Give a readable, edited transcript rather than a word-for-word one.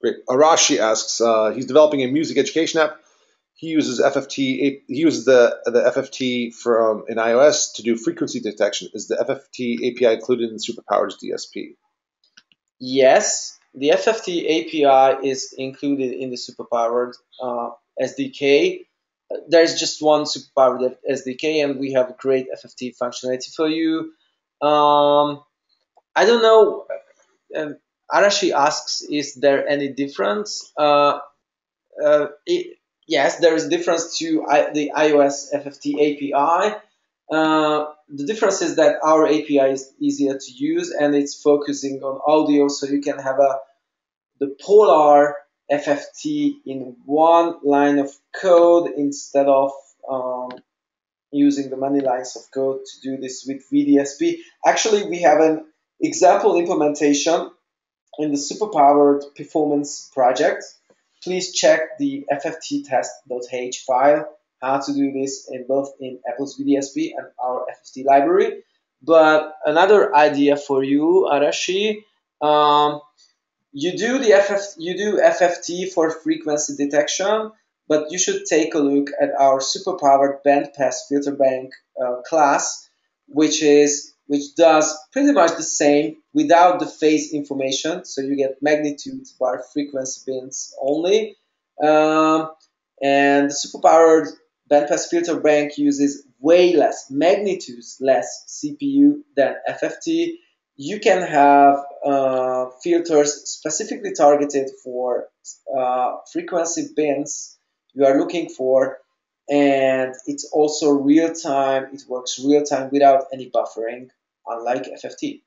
Great. Arashi asks, he's developing a music education app. He uses FFT. He uses the FFT from in iOS to do frequency detection. Is the FFT API included in Superpowered's DSP? Yes, the FFT API is included in the Superpowered SDK. There's just one Superpowered SDK, and we have great FFT functionality for you. I don't know. Arashi asks, is there any difference? Yes, there is a difference to the iOS FFT API. The difference is that our API is easier to use and it's focusing on audio, so you can have the polar FFT in one line of code instead of using the many lines of code to do this with VDSP. Actually, we have an example implementation in the Superpowered performance project. Please check the FFTtest.h file, how to do this in both in Apple's VDSP and our FFT library. But another idea for you, Arashi, you do FFT for frequency detection, but you should take a look at our Superpowered bandpass filter bank class, which does pretty much the same without the phase information, so you get magnitude by frequency bins only. And the Superpowered bandpass filter bank uses way less, magnitudes less CPU than FFT. You can have filters specifically targeted for frequency bins you are looking for, and it's also real-time. It works real-time without any buffering, unlike FFT.